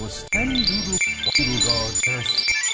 was 10 Doodle God.